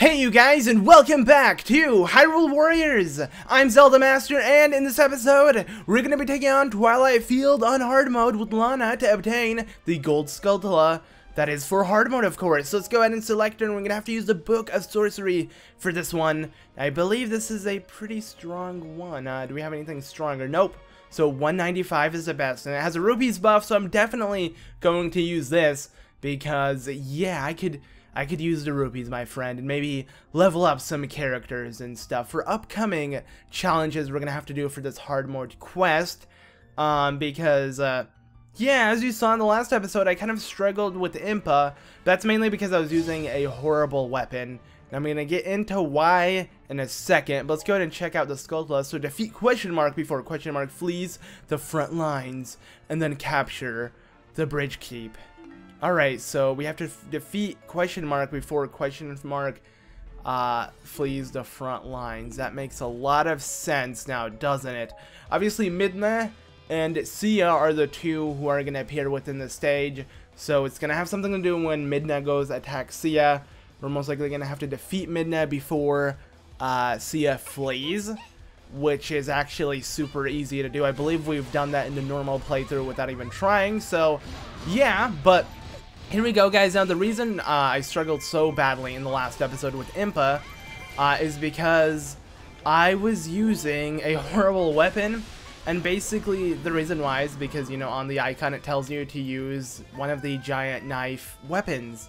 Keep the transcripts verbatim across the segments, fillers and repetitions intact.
Hey you guys, and welcome back to Hyrule Warriors! I'm Zelda Master, and in this episode, we're gonna be taking on Twilight Field on hard mode with Lana to obtain the Gold Skulltula. That is for hard mode, of course. So let's go ahead and select her, and we're gonna have to use the Book of Sorcery for this one. I believe this is a pretty strong one. Uh, do we have anything stronger? Nope. So one ninety-five is the best, and it has a rupees buff, so I'm definitely going to use this, because, yeah, I could... I could use the rupees, my friend, and maybe level up some characters and stuff for upcoming challenges we're gonna have to do for this hard mode quest, um, because, uh, yeah, as you saw in the last episode, I kind of struggled with Impa. That's mainly because I was using a horrible weapon, and I'm gonna get into why in a second, but let's go ahead and check out the Skulltula. So defeat question mark before question mark flees the front lines, and then capture the Bridge Keep. Alright, so we have to defeat question mark before question mark uh, flees the front lines. That makes a lot of sense now, doesn't it? Obviously, Midna and Cia are the two who are going to appear within the stage. So it's going to have something to do when Midna goes attack Cia. We're most likely going to have to defeat Midna before uh, Cia flees, which is actually super easy to do. I believe we've done that in the normal playthrough without even trying. So, yeah, but... here we go, guys. Now, the reason uh, I struggled so badly in the last episode with Impa uh, is because I was using a horrible weapon, and basically the reason why is because, you know, on the icon it tells you to use one of the giant knife weapons,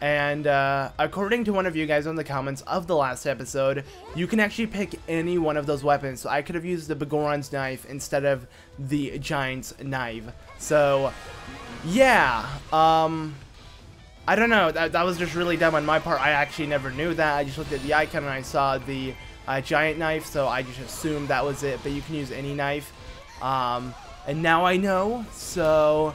and uh, according to one of you guys in the comments of the last episode, you can actually pick any one of those weapons, so I could have used the Begoron's knife instead of the giant's knife, so... yeah, um, I don't know, that, that was just really dumb on my part. I actually never knew that. I just looked at the icon and I saw the uh, giant knife, so I just assumed that was it, but you can use any knife, um, and now I know, so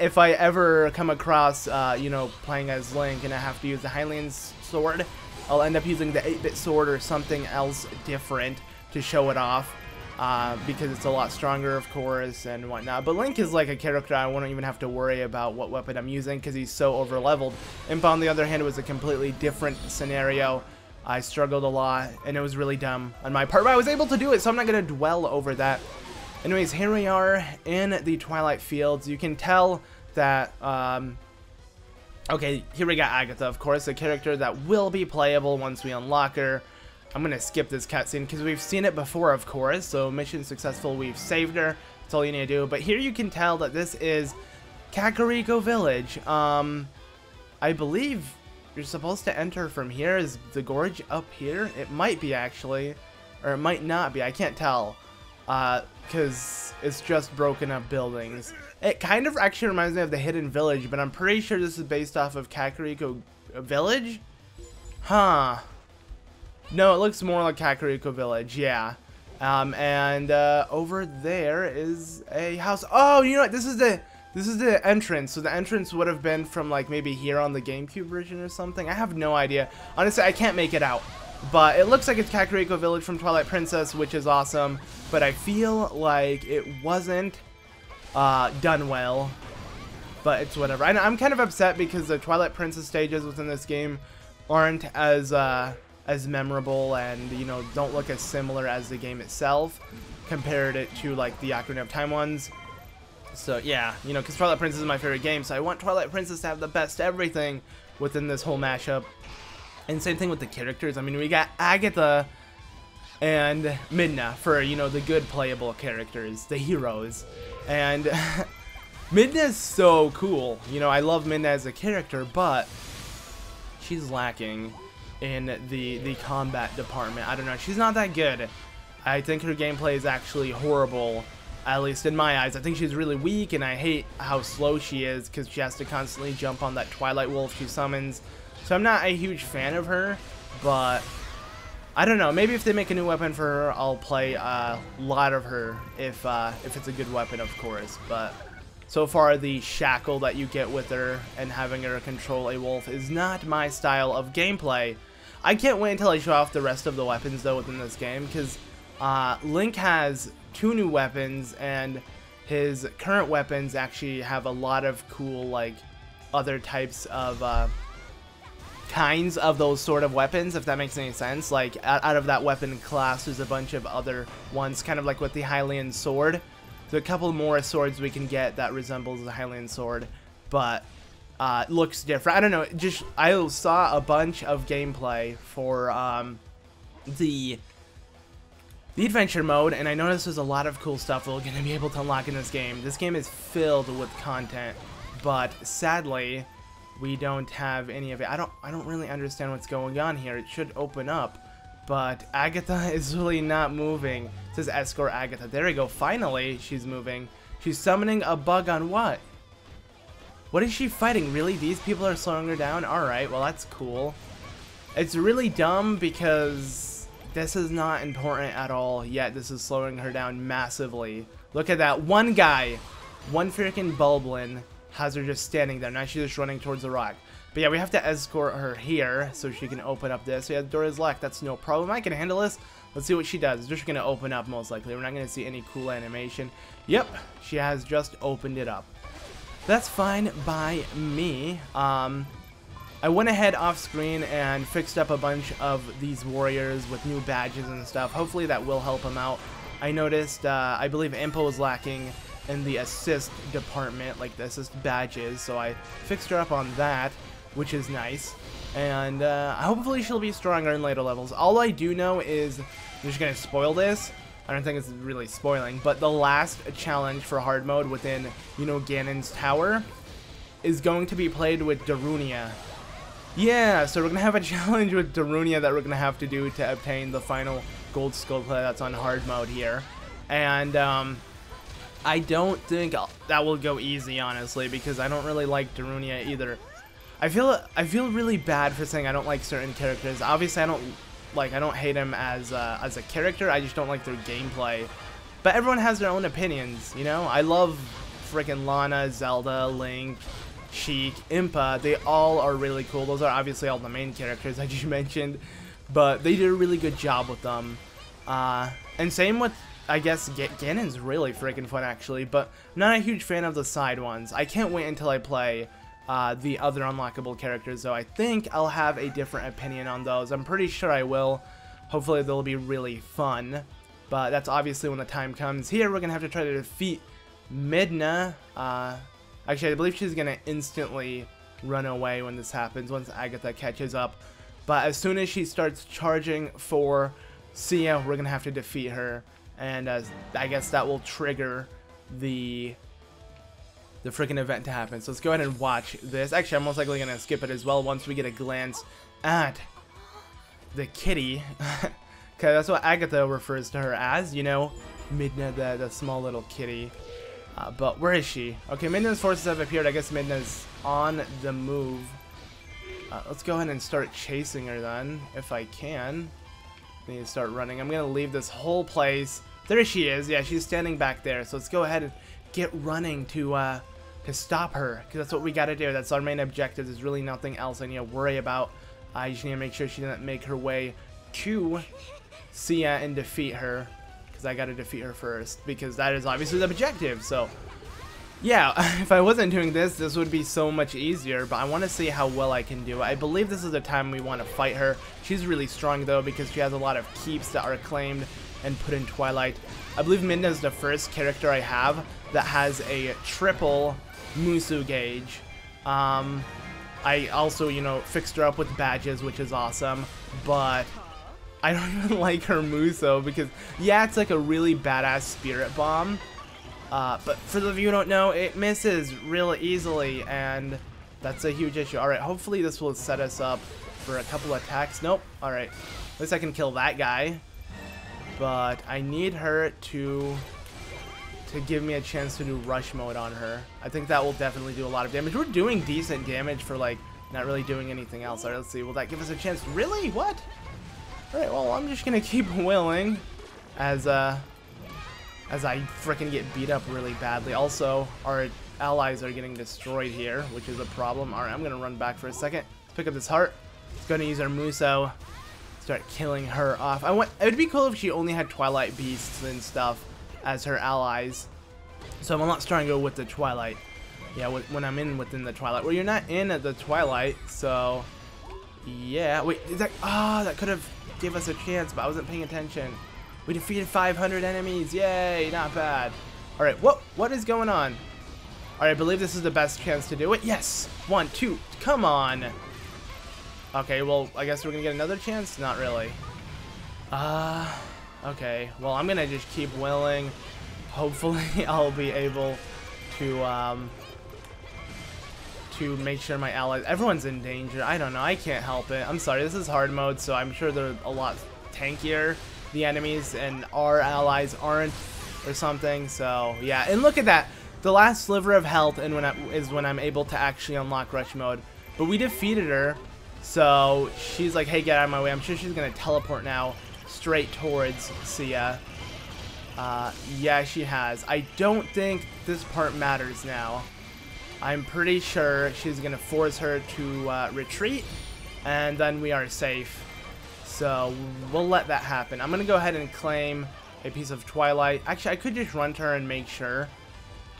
if I ever come across, uh, you know, playing as Link and I have to use the Hylian sword, I'll end up using the eight bit sword or something else different to show it off. Uh, because it's a lot stronger, of course, and whatnot. But Link is like a character I won't even have to worry about what weapon I'm using because he's so over-leveled. Impa, on the other hand, was a completely different scenario. I struggled a lot, and it was really dumb on my part, but I was able to do it, so I'm not going to dwell over that. Anyways, here we are in the Twilight Fields. You can tell that, um... okay, here we got Agatha, of course, a character that will be playable once we unlock her. I'm gonna skip this cutscene because we've seen it before, of course. So mission successful, we've saved her. That's all you need to do. But here you can tell that this is Kakariko Village. Um, I believe you're supposed to enter from here. Is the gorge up here? It might be actually, or it might not be. I can't tell uh, because it's just broken up buildings. It kind of actually reminds me of the Hidden Village, but I'm pretty sure this is based off of Kakariko Village. Huh. No, it looks more like Kakariko Village, yeah. Um, and uh, over there is a house. Oh, you know what? This is the this is the entrance. So the entrance would have been from like maybe here on the GameCube version or something. I have no idea. Honestly, I can't make it out. But it looks like it's Kakariko Village from Twilight Princess, which is awesome. But I feel like it wasn't uh, done well. But it's whatever. And I'm kind of upset because the Twilight Princess stages within this game aren't as... Uh, as memorable, and you know, don't look as similar as the game itself compared it to like the Ocarina of Time ones. So yeah, you know, because Twilight Princess is my favorite game, so I want Twilight Princess to have the best everything within this whole mashup. And same thing with the characters. I mean, we got Agatha and Midna for, you know, the good playable characters, the heroes, and Midna is so cool. You know, I love Midna as a character, but she's lacking in the the combat department. I don't know, she's not that good. I think her gameplay is actually horrible, at least in my eyes. I think she's really weak, and I hate how slow she is because she has to constantly jump on that Twilight Wolf she summons. So I'm not a huge fan of her, but I don't know, maybe if they make a new weapon for her, I'll play a lot of her, if uh, if it's a good weapon, of course. But so far, the shackle that you get with her and having her control a wolf is not my style of gameplay. I can't wait until I show off the rest of the weapons, though, within this game, because uh, Link has two new weapons, and his current weapons actually have a lot of cool, like, other types of, uh, kinds of those sort of weapons, if that makes any sense. Like, out of that weapon class, there's a bunch of other ones, kind of like with the Hylian sword. There's a couple more swords we can get that resembles the Hylian sword, but uh, looks different. I don't know, just, I saw a bunch of gameplay for um, the... The Adventure Mode, and I noticed there's a lot of cool stuff we're going to be able to unlock in this game. This game is filled with content, but sadly, we don't have any of it. I don't I don't really understand what's going on here. It should open up, but Agatha is really not moving. It says escort Agatha. There we go. Finally, she's moving. She's summoning a bug on what? What is she fighting? Really? These people are slowing her down? Alright, well, that's cool. It's really dumb because... this is not important at all, yet this is slowing her down massively. Look at that. One guy, one freaking Bulblin, has her just standing there. Now she's just running towards the rock. But yeah, we have to escort her here so she can open up this. Yeah, the door is locked. That's no problem. I can handle this. Let's see what she does. Just going to open up, most likely. We're not going to see any cool animation. Yep, she has just opened it up. That's fine by me. Um... I went ahead off screen and fixed up a bunch of these warriors with new badges and stuff. Hopefully that will help them out. I noticed, uh, I believe Impa was lacking in the assist department, like the assist badges, so I fixed her up on that, which is nice. And uh, hopefully she'll be stronger in later levels. All I do know is, I'm just going to spoil this. I don't think it's really spoiling, but the last challenge for hard mode within, you know, Ganon's Tower is going to be played with Darunia. Yeah, so we're going to have a challenge with Darunia that we're going to have to do to obtain the final Gold Skulltula that's on hard mode here. And um, I don't think I'll, that will go easy, honestly, because I don't really like Darunia either. I feel I feel really bad for saying I don't like certain characters. Obviously, I don't like I don't hate him as uh, as a character. I just don't like their gameplay. But everyone has their own opinions, you know? I love freaking Lana, Zelda, Link, Sheik, Impa. They all are really cool. Those are obviously all the main characters I just mentioned, but they did a really good job with them. Uh, and same with, I guess, G Ganon's really freaking fun, actually, but I'm not a huge fan of the side ones. I can't wait until I play uh, the other unlockable characters, though. I think I'll have a different opinion on those. I'm pretty sure I will. Hopefully, they'll be really fun, but that's obviously when the time comes. Here, we're going to have to try to defeat Midna. Uh... Actually, I believe she's going to instantly run away when this happens, once Agatha catches up. But as soon as she starts charging for Cia, we're going to have to defeat her. And uh, I guess that will trigger the the freaking event to happen. So let's go ahead and watch this. Actually, I'm most likely going to skip it as well once we get a glance at the kitty. Okay, that's what Agatha refers to her as, you know, Midna, the, the small little kitty. Uh, but where is she? Okay, Midna's forces have appeared. I guess Midna's on the move. Uh, let's go ahead and start chasing her then, if I can. I need to start running. I'm going to leave this whole place. There she is. Yeah, she's standing back there. So let's go ahead and get running to uh, to stop her. Because that's what we got to do. That's our main objective. There's really nothing else I need to worry about. I just need to make sure she doesn't make her way to Cia and defeat her. I gotta defeat her first, because that is obviously the objective. So yeah, if I wasn't doing this, this would be so much easier, but I want to see how well I can do. I believe this is the time we want to fight her. She's really strong though, because she has a lot of keeps that are claimed and put in Twilight. I believe Midna is the first character I have that has a triple Musu gauge. um, I also, you know, fixed her up with badges, which is awesome, but I don't even like her Muso because, yeah, it's like a really badass spirit bomb. Uh, but for those of you who don't know, it misses really easily, and that's a huge issue. Alright, hopefully this will set us up for a couple attacks. Nope. Alright. At least I can kill that guy. But I need her to to give me a chance to do rush mode on her. I think that will definitely do a lot of damage. We're doing decent damage for, like, not really doing anything else. Alright, let's see. Will that give us a chance? Really? What? Alright, well, I'm just gonna keep willing as uh, as I frickin' get beat up really badly. Also, our allies are getting destroyed here, which is a problem. Alright, I'm gonna run back for a second. Let's pick up this heart. Let's go and use our Muso. Start killing her off. I want, it would be cool if she only had Twilight Beasts and stuff as her allies. So I'm a lot stronger with the Twilight. Yeah, when I'm in within the Twilight. Well, you're not in at the Twilight, so... Yeah, wait, is that, oh, that could have gave us a chance, but I wasn't paying attention. We defeated five hundred enemies, yay, not bad. All right, what, what is going on? All right, I believe this is the best chance to do it. Yes, one, two, come on. Okay, well, I guess we're gonna get another chance? Not really. Ah, uh, okay, well, I'm gonna just keep willing. Hopefully, I'll be able to, um, to make sure my allies, everyone's in danger. I don't know, I can't help it. I'm sorry, this is hard mode, so I'm sure they're a lot tankier, the enemies, and our allies aren't or something, so yeah. And look at that, the last sliver of health and when I, is when I'm able to actually unlock rush mode. But we defeated her, so she's like, hey, get out of my way. I'm sure she's gonna teleport now straight towards Cia. Uh, yeah, she has. I don't think this part matters now. I'm pretty sure she's gonna force her to uh, retreat, and then we are safe. So we'll let that happen. I'm gonna go ahead and claim a piece of Twilight. Actually, I could just run to her and make sure.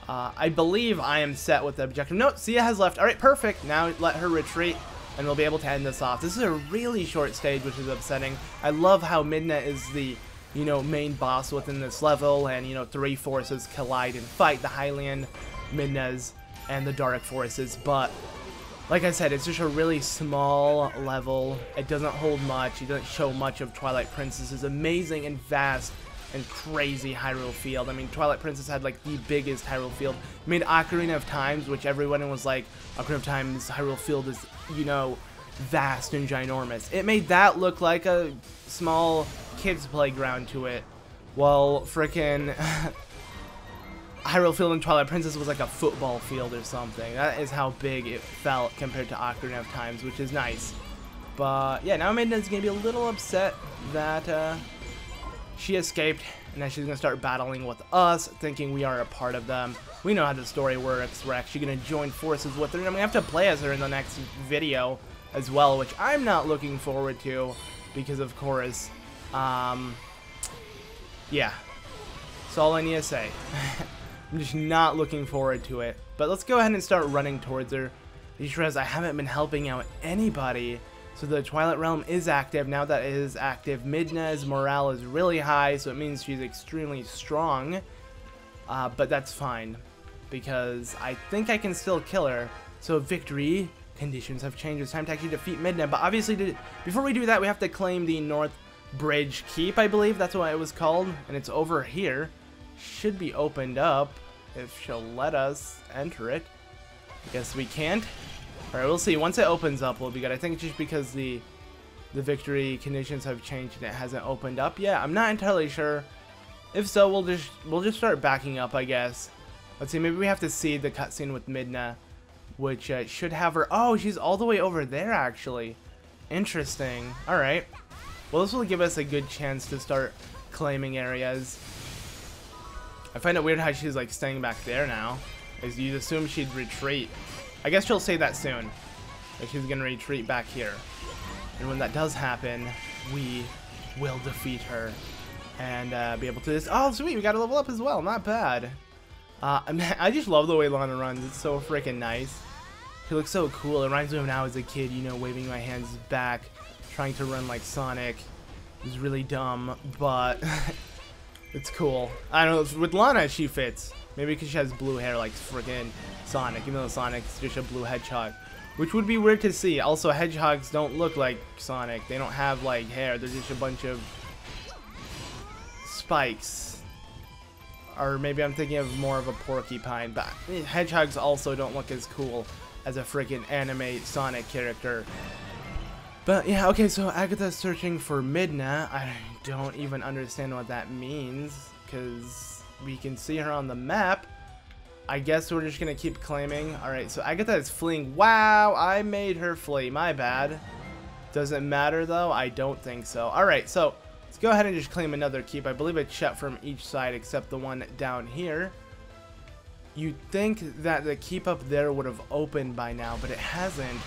Uh, I believe I am set with the objective. No, Cia has left. All right, perfect. Now let her retreat, and we'll be able to end this off. This is a really short stage, which is upsetting. I love how Midna is the, you know, main boss within this level, and you know, three forces collide and fight the Hylian, Midna's, and the dark forces. But like I said, it's just a really small level. It doesn't hold much. It doesn't show much of Twilight Princess's amazing and vast and crazy Hyrule Field. I mean, Twilight Princess had like the biggest Hyrule Field. Made Ocarina of Times, which everyone was like, Ocarina of Time's Hyrule Field is, you know, vast and ginormous. It made that look like a small kids playground to it. Well, frickin' Hyrule Field in Twilight Princess was like a football field or something. That is how big it felt compared to Ocarina of Times, which is nice. But yeah, now Midna's gonna be a little upset that uh, she escaped, and now she's gonna start battling with us, thinking we are a part of them. We know how the story works. We're actually gonna join forces with her, and I'm gonna have to play as her in the next video as well, which I'm not looking forward to because, of course, um, yeah. That's all I need to say. I'm just not looking forward to it. But let's go ahead and start running towards her. I just realized I haven't been helping out anybody. So the Twilight Realm is active. Now that it is active, Midna's morale is really high, so it means she's extremely strong. Uh, but that's fine, because I think I can still kill her. So victory conditions have changed. It's time to actually defeat Midna. But obviously, to, before we do that, we have to claim the North Bridge Keep, I believe. That's what it was called. And it's over here. Should be opened up if she'll let us enter it. I guess we can't. All right, we'll see. Once it opens up, we'll be good. I think just because the the victory conditions have changed and it hasn't opened up yet. I'm not entirely sure. If so, we'll just we'll just start backing up, I guess. Let's see. Maybe we have to see the cutscene with Midna, which uh, should have her. Oh, she's all the way over there, actually. Interesting. All right. Well, this will give us a good chance to start claiming areas. I find it weird how she's like staying back there now. As you'd assume she'd retreat. I guess she'll say that soon. That she's gonna retreat back here. And when that does happen, we will defeat her. And uh, be able to this. Oh, sweet, we got to level up as well. Not bad. Uh, I, mean, I just love the way Lana runs. It's so freaking nice. She looks so cool. It reminds me of when I was a kid, you know, waving my hands back, trying to run like Sonic. It was really dumb, but it's cool. I don't know, with Lana she fits. Maybe because she has blue hair like freaking Sonic, even though Sonic's just a blue hedgehog. Which would be weird to see. Also, hedgehogs don't look like Sonic. They don't have like hair. They're just a bunch of spikes. Or maybe I'm thinking of more of a porcupine, but hedgehogs also don't look as cool as a freaking anime Sonic character. But yeah, okay, so Agatha's searching for Midna. I don't even understand what that means, because we can see her on the map. I guess we're just gonna keep claiming. Alright, so Agatha is fleeing. Wow, I made her flee. My bad. Doesn't matter though, I don't think so. Alright, so let's go ahead and just claim another keep. I believe it's shut from each side except the one down here. You'd think that the keep up there would have opened by now, but it hasn't.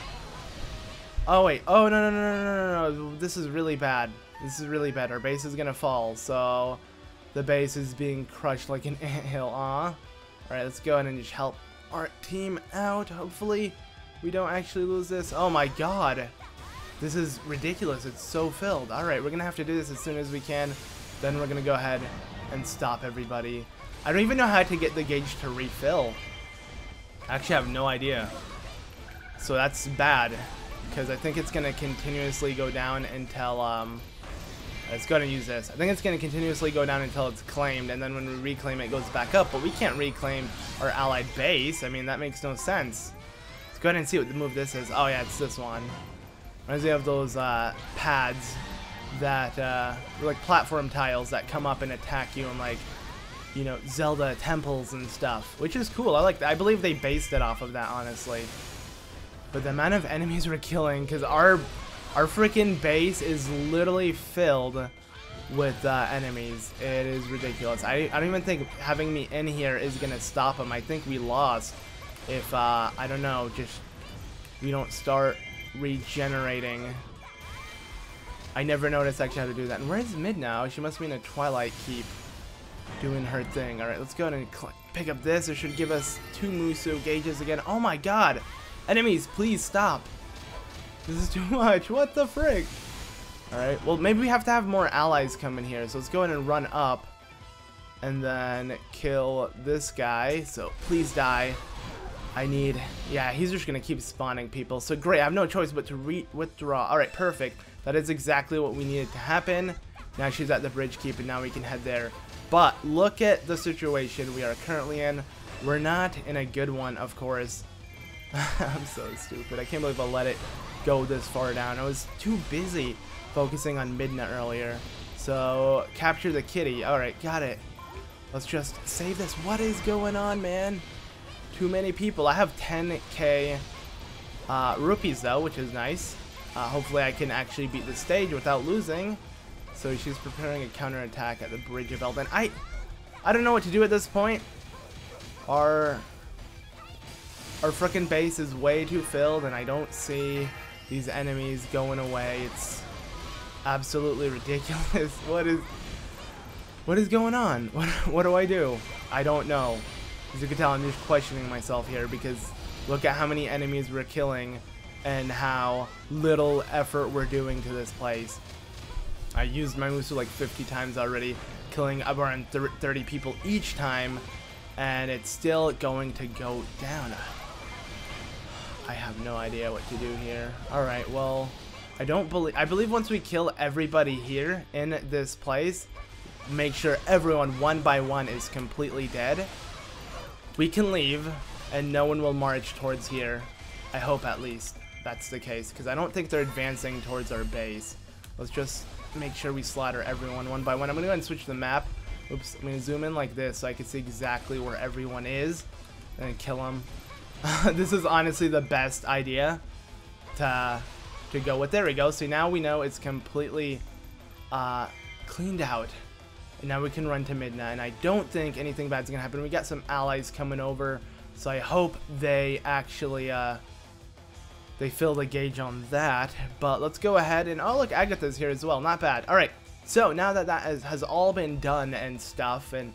Oh wait, oh no no no no no no, this is really bad. This is really bad, our base is gonna fall, so the base is being crushed like an anthill, aw. Alright, let's go ahead and just help our team out, hopefully we don't actually lose this. Oh my god, This is ridiculous. It's so filled. Alright, we're going to have to do this as soon as we can. Then we're going to go ahead and stop everybody. I don't even know how to get the gauge to refill. I actually have no idea. So that's bad, because I think it's going to continuously go down until... Um, it's going to use this. I think it's going to continuously go down until it's claimed, and then when we reclaim it, it goes back up. But we can't reclaim our allied base. I mean, that makes no sense. Let's go ahead and see what the move this is. Oh, yeah, it's this one. Reminds me of those uh, pads that uh, were like platform tiles that come up and attack you in, like, you know, Zelda temples and stuff, which is cool. I like that. I believe they based it off of that, honestly. But the amount of enemies we're killing, because our our freaking base is literally filled with uh, enemies. It is ridiculous. I, I don't even think having me in here is gonna stop them. I think we lost if uh, I don't know, just you don't start regenerating. I never noticed actually how to do that. And where's Midna now? She must be in a Twilight Keep doing her thing. Alright, let's go ahead and pick up this. It should give us two Musou gauges again. Oh my god! Enemies, please stop. This is too much. What the frick? Alright, well maybe we have to have more allies come in here. So let's go ahead and run up and then kill this guy. So please die. I need, yeah, he's just gonna keep spawning people. So great, I have no choice but to re withdraw. All right, perfect. That is exactly what we needed to happen. Now she's at the bridge keep, and now we can head there. But look at the situation we are currently in. We're not in a good one, of course. I'm so stupid. I can't believe I let it go this far down. I was too busy focusing on Midna earlier. So capture the kitty. All right, got it. Let's just save this. What is going on, man? Too many people. I have ten K uh, rupees though, which is nice. Uh, hopefully I can actually beat the stage without losing. So she's preparing a counterattack at the Bridge of Elden. I I don't know what to do at this point. Our our frickin' base is way too filled and I don't see these enemies going away. It's absolutely ridiculous. What is what is going on? What, what do I do? I don't know. As you can tell, I'm just questioning myself here because look at how many enemies we're killing and how little effort we're doing to this place. I used my Musou like fifty times already, killing around thirty people each time, and it's still going to go down. I have no idea what to do here. Alright, well, I don't believe, I believe once we kill everybody here in this place, make sure everyone one by one is completely dead, we can leave, and no one will march towards here. I hope at least that's the case, because I don't think they're advancing towards our base. Let's just make sure we slaughter everyone one by one. I'm going to go ahead and switch the map. Oops, I'm going to zoom in like this so I can see exactly where everyone is, and kill them. This is honestly the best idea to, to go with. There we go. So now we know it's completely uh, cleaned out. And now we can run to Midna, and I don't think anything bad's gonna happen. We got some allies coming over, so I hope they actually uh, they fill the gauge on that. But let's go ahead and oh look, Agatha's here as well. Not bad. All right. So now that that is, has all been done and stuff, and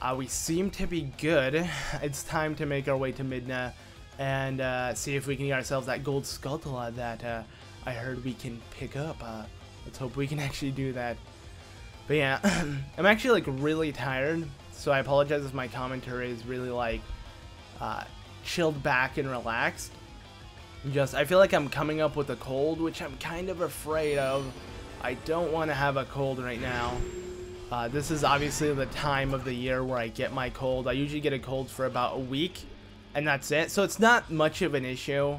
uh, we seem to be good, it's time to make our way to Midna and uh, see if we can get ourselves that Gold Skulltula that uh, I heard we can pick up. Uh, let's hope we can actually do that. But yeah, I'm actually like really tired, so I apologize if my commentary is really like uh, chilled back and relaxed. Just I feel like I'm coming up with a cold, which I'm kind of afraid of. I don't want to have a cold right now. Uh, this is obviously the time of the year where I get my cold. I usually get a cold for about a week, and that's it. So it's not much of an issue,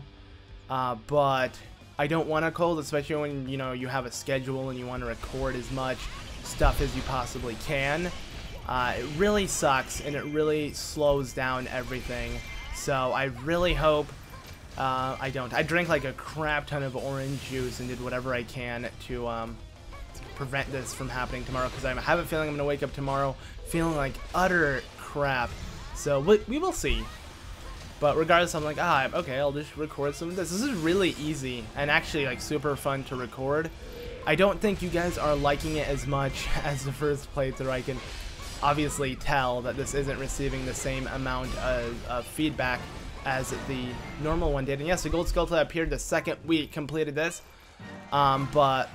uh, but I don't want a cold, especially when you know you have a schedule and you want to record as much stuff as you possibly can. Uh, it really sucks and it really slows down everything, so I really hope uh, I don't. I drank like a crap ton of orange juice and did whatever I can to, um, to prevent this from happening tomorrow, because I have a feeling I'm gonna wake up tomorrow feeling like utter crap, so we, we will see. But regardless, I'm like, ah, okay, I'll just record some of this. This is really easy and actually like super fun to record. I don't think you guys are liking it as much as the first playthrough. I can obviously tell that this isn't receiving the same amount of, of feedback as the normal one did. And yes, the Gold Skulltula appeared the second we completed this. Um, but...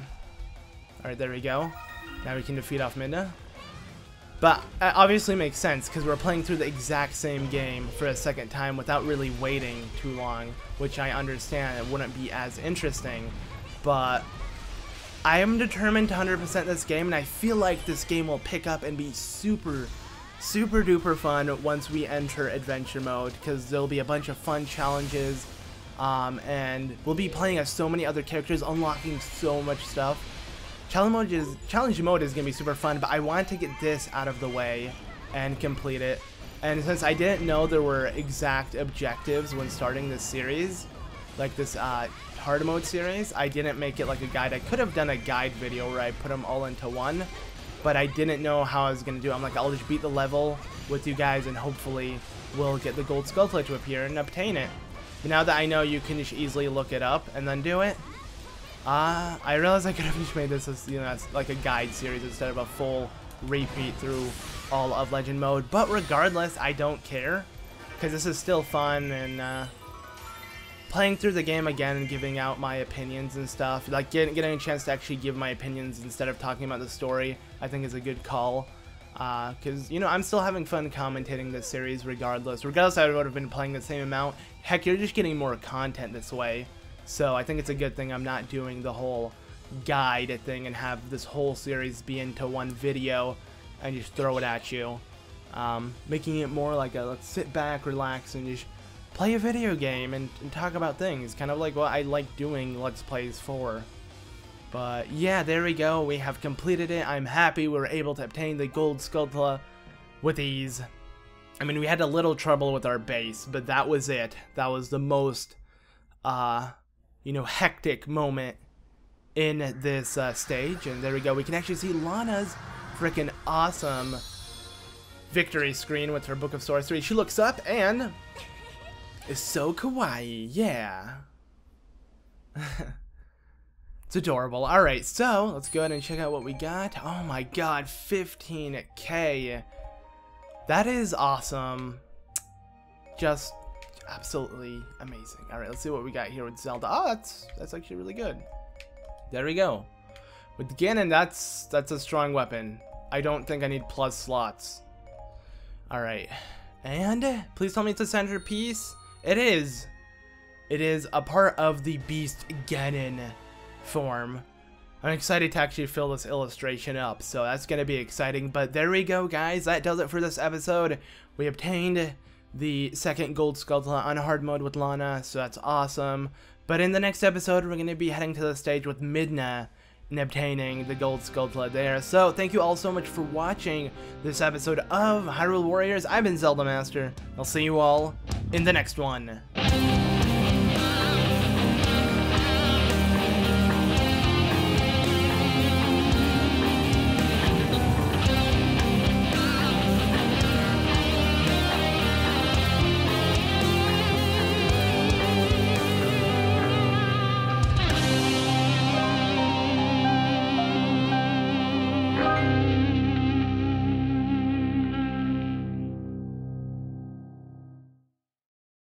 Alright, there we go. Now we can defeat off Midna. But it obviously makes sense because we're playing through the exact same game for a second time without really waiting too long, which I understand it wouldn't be as interesting, but I am determined to one hundred percent this game, and I feel like this game will pick up and be super, super duper fun once we enter Adventure Mode, because there'll be a bunch of fun challenges, um, and we'll be playing as so many other characters, unlocking so much stuff. Challenge mode is, challenge mode is going to be super fun, but I wanted to get this out of the way and complete it. And since I didn't know there were exact objectives when starting this series, like this uh, hard mode series, I didn't make it like a guide. I could have done a guide video where I put them all into one, but I didn't know how I was going to do it. I'm like, I'll just beat the level with you guys and hopefully we'll get the Gold Skulltula to appear and obtain it. But now that I know, you can just easily look it up and then do it. Uh, I realized I could have just made this as, you know, as like a guide series instead of a full repeat through all of Legend Mode. But regardless, I don't care, because this is still fun, and uh, playing through the game again and giving out my opinions and stuff, like getting, getting a chance to actually give my opinions instead of talking about the story, I think is a good call. Because, uh, you know, I'm still having fun commentating this series regardless. Regardless, I would have been playing the same amount. Heck, you're just getting more content this way. So I think it's a good thing I'm not doing the whole guide thing and have this whole series be into one video and just throw it at you. Um, making it more like a let's sit back, relax, and just play a video game and, and talk about things. Kind of like what I like doing Let's Plays for. But yeah, there we go. We have completed it. I'm happy we were able to obtain the Gold Skulltula with ease. I mean, we had a little trouble with our base, but that was it. That was the most... Uh, you know, hectic moment in this uh, stage. And there we go. We can actually see Lana's freaking awesome victory screen with her Book of Sorcery. She looks up and is so kawaii. Yeah. It's adorable. All right, so let's go ahead and check out what we got. Oh my god, fifteen K. That is awesome. Just... absolutely amazing. All right, let's see what we got here with Zelda. Oh, that's that's actually really good. There we go. With Ganon, that's that's a strong weapon. I don't think I need plus slots. All right, and please tell me it's a centerpiece. It is. It is a part of the Beast Ganon form. I'm excited to actually fill this illustration up, so that's gonna be exciting. But there we go, guys. That does it for this episode. We obtained the second Gold Skulltula on hard mode with Lana, so that's awesome. But in the next episode, we're going to be heading to the stage with Midna and obtaining the Gold Skulltula there. So thank you all so much for watching this episode of Hyrule Warriors. I've been Zelda Master. I'll see you all in the next one.